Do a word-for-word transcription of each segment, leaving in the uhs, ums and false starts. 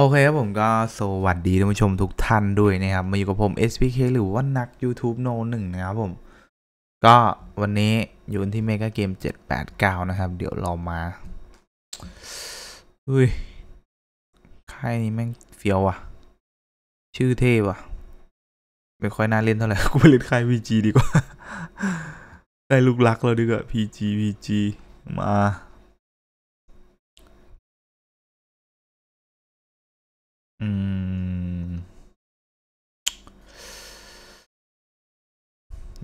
โอเคครับผมก็สวัสดีท่านผู้ชมทุกท่านด้วยนะครับมาอยู่กับผม เอส พี เค หรือว่านัก YouTube โนหนึ่งนะครับผมก็วันนี้อยู่ที่เมกาเกมเจ็ดแปดเก้านะครับเดี๋ยวเรามาอุ้ยค่ายนี้แม่งเฟี้ยวว่ะชื่อเท่ว่ะไม่ค่อยน่าเล่นเท่าไหร่กูไปเล่นค่าย พี จี ดีกว่าได้ลูกรักเราดีกว่า พี จี พี จี มาอืม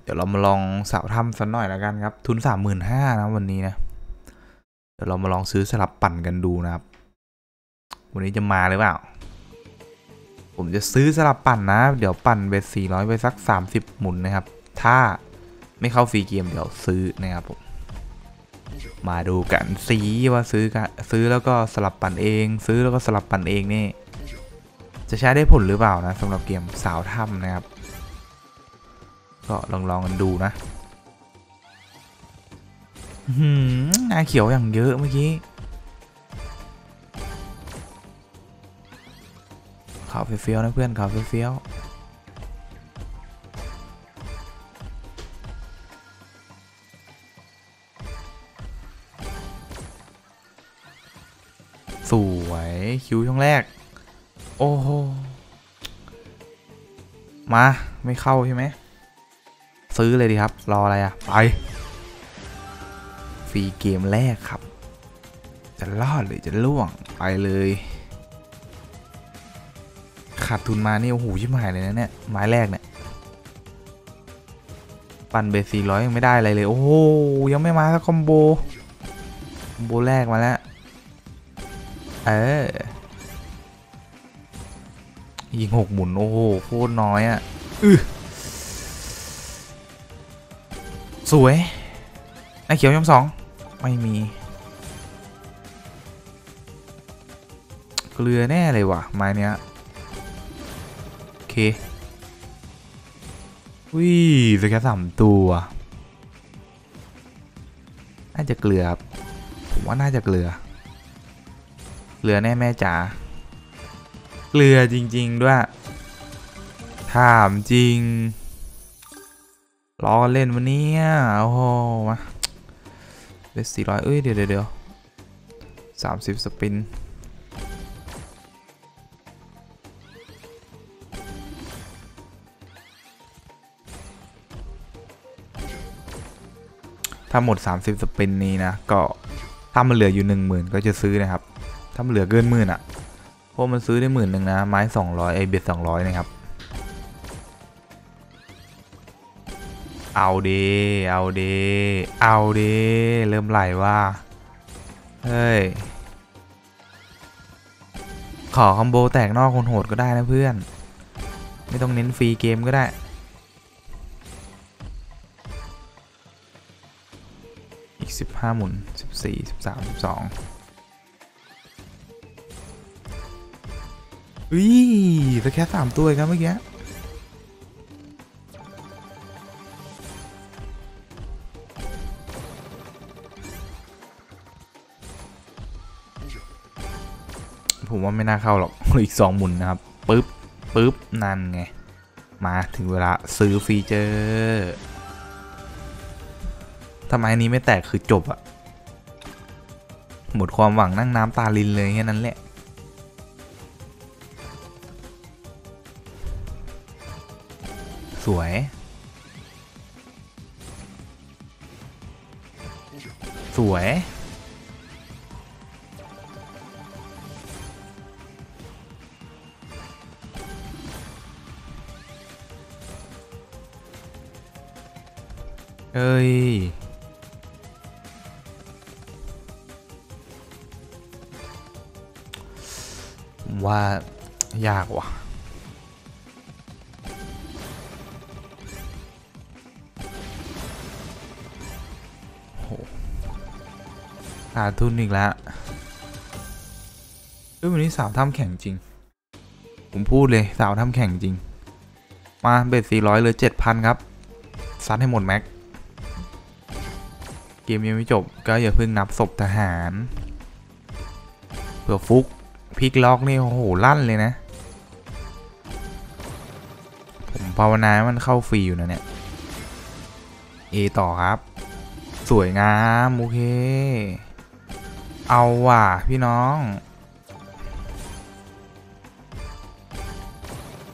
เดี๋ยวเรามาลองสาวทำสักหน่อยแล้วกันครับทุนสามหมื่นห้านะวันนี้นะเดี๋ยวเรามาลองซื้อสลับปั่นกันดูนะครับวันนี้จะมาหรือเปล่าผมจะซื้อสลับปั่นนะเดี๋ยวปั่นไปสี่ร้อยไปสักสามสิบหมุนนะครับถ้าไม่เข้าฟรีเกมเดี๋ยวซื้อนะครับผมมาดูกันสีว่าซื้อกันซื้อแล้วก็สลับปั่นเองซื้อแล้วก็สลับปั่นเองนี่จะใช้ได้ผลหรือเปล่านะสำหรับเกมสาวถ้ำนะครับก็ลองลองกันดูนะหืมหน้าเขียวอย่างเยอะเมื่อกี้ขาวเฟี้ยวๆนะเพื่อนขาวเฟี้ยวๆสวยคิ้วช่องแรกโอ้โหมาไม่เข้าใช่ไหมซื้อเลยดีครับรออะไรอ่ะไปฟรีเกมแรกครับจะรอดหรือจะล่วงไปเลยขาดทุนมานี่โอ้โหชิบหายเลยนะเนี่ยไม้แรกเนี่ยปั่นเบสสี่ร้อยยังไม่ได้อะไรเลยโอ้โหยังไม่มาสักคอมโบคอมโบแรกมาแล้วเออยิงหกหมุนโอ้โหโคตรน้อยอ่ะอือสวยไอ้เขียวย้ำสองไม่มีเกลือแน่เลยว่ะไม้เนี้ยโอเคอุ้ยสแกนสามตัวน่าจะเกลือครับผมว่าน่าจะเกลือเกลือแน่แม่จ๋าเกลือจริงๆด้วยถามจริงล้อเล่นวันนี้โอ้โหมาเบสสี่ร้อยเอ้ยเดี๋ยวเดี๋ยวสามสิบสปินถ้าหมดสามสิบสปินนี้นะก็ถ้ามันเหลืออยู่หนึ่งหมื่นก็จะซื้อนะครับถ้ามันเหลือเกินหมื่นอ่ะเพราะมันซื้อได้หมื่นหนึ่งนะไม้สองร้อยไอเบ็ดสองร้อยนะครับเอาเดเอาเดเอาเดเริ่มไหลว่าเฮ้ยขอคอมโบแตกนอกคนโหดก็ได้นะเพื่อนไม่ต้องเน้นฟรีเกมก็ได้อีกสิบห้าหมุนสิบสี่สิบสามสิบสองอุ้ยแต่แค่สามตัวครับเมื่อกี้ผมว่าไม่น่าเข้าหรอกอีกสองหมุนนะครับปึ๊บปึ๊บนั่นไงมาถึงเวลาซื้อฟีเจอร์ทำไมอันนี้ไม่แตกคือจบอะหมดความหวังนั่งน้ำตาลินเลยแค่นั้นแหละสวยสวยเอ้ยว่ายากว่ะขาดทุนอีกแล้วด้วยวันนี้สาวทำแข่งจริงผมพูดเลยสาวทำแข่งจริงมาเบ็ดสี่ร้อยเลยเจ็ดพันครับซัดให้หมดแม็กเกมยังไม่จบก็อย่าเพิ่งนับศพทหารเผื่อฟุก พลิกล็อกนี่โอ้โหลั่นเลยนะผมภาวนามันเข้าฟรีอยู่นะเนี่ยเอต่อครับสวยงามโอเคเอาว่ะพี่น้อง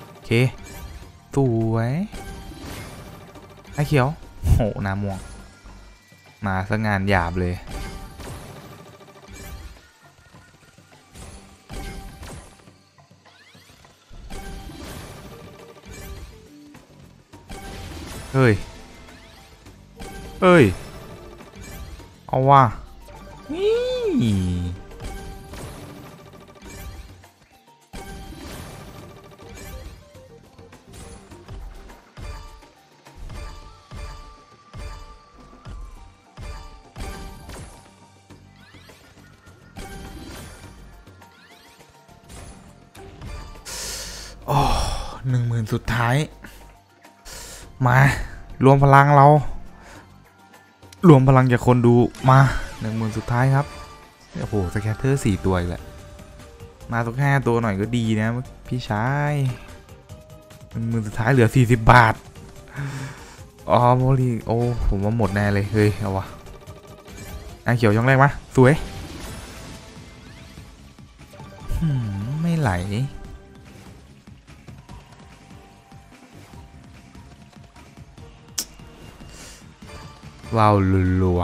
โอเคสวยไอ้เขียวโหน้ำม่วงมาสักงานหยาบเลยเฮ้ยเฮ้ยเอาว่ะนี่โอ้หนึ่งหมื่นสุดท้ายมารวมพลังเรารวมพลังจากคนดูมาหนึ่งหมื่นสุดท้ายครับโอ้โหสแคตเตอร์สี่ตัวอีกแหละมาสักห้าตัวหน่อยก็ดีนะพี่ชายหนึ่งหมื่นสุดท้ายเหลือสี่สิบบาทอ๋อโมลีโอ้ผมว่าหมดแน่เลยเฮ้ยเอาวะอ่ะเขียวช่องแรกมาสวยไม่ไหลว้าวลัว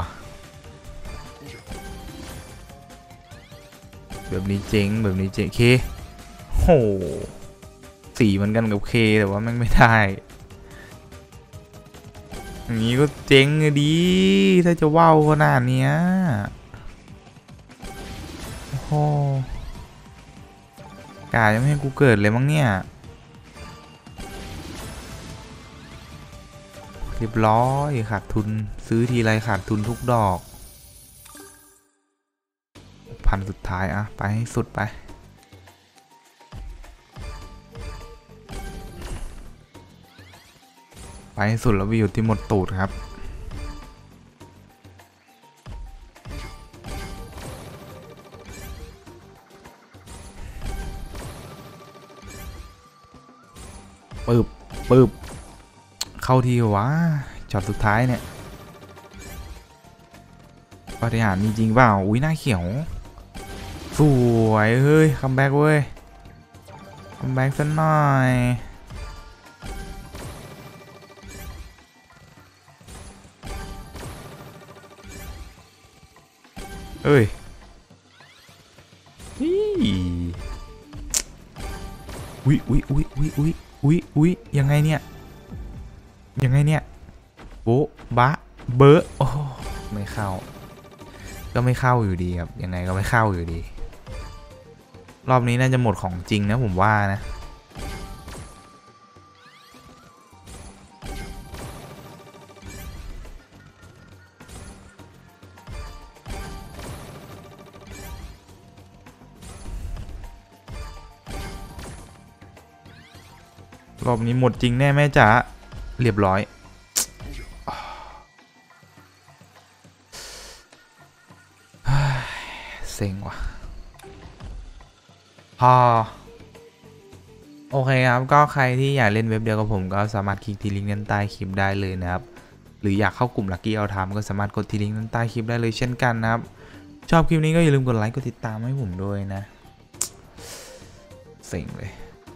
แบบนี้เจ๊งแบบนี้เจ๊งเคโหสีเหมือนกันกับเคแต่ว่าแม่งไม่ได้อย่างนี้ก็เจ๊งเลยดีถ้าจะว้าวขนาดเนี้ยโอ้โหกาจะไม่ให้กูเกิดเลยมั้งเนี่ยเรียบร้อยขาดทุนซื้อทีไรขาดทุนทุกดอกพันสุดท้ายอะไปให้สุดไปไปให้สุดแล้วไปอยู่ที่หมดตูดครับปึ๊บปึ๊บเข้าทีวะช็อตสุดท้ายเนี่ยปฏิหารมีจริงเปล่าอุ้ยหน้าเขียวสวยเฮ้ยคัมแบ็กเว้ยคัมแบ็กสักหน่อยเฮ้ยอุ้ยอุ้ยอุ้ยอุ้ยอุ้ยอุ้ยอุ้ยยังไงเนี่ยยังไงเนี่ยโบ๊ะบะเบอร์โอ้ไม่เข้าก็ไม่เข้าอยู่ดีครับยังไงก็ไม่เข้าอยู่ดีรอบนี้น่าจะหมดของจริงนะผมว่านะรอบนี้หมดจริงแน่แม่จ๋าเรียบร้อยเซ็งว่ะพอโอเคครับก็ใครที่อยากเล่นเว็บเดียวกับผมก็สามารถคลิกที่ลิงก์ด้านใต้คลิปได้เลยนะครับหรืออยากเข้ากลุ่มลัคกี้เอาทามก็สามารถกดที่ลิงก์ด้านใต้คลิปได้เลยเช่นกันนะครับชอบคลิปนี้ก็อย่าลืมกดไลค์กดติดตามให้ผมด้วยนะเซ็งเลย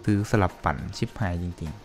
ซื้อสลับปั่นชิบหายจริงๆ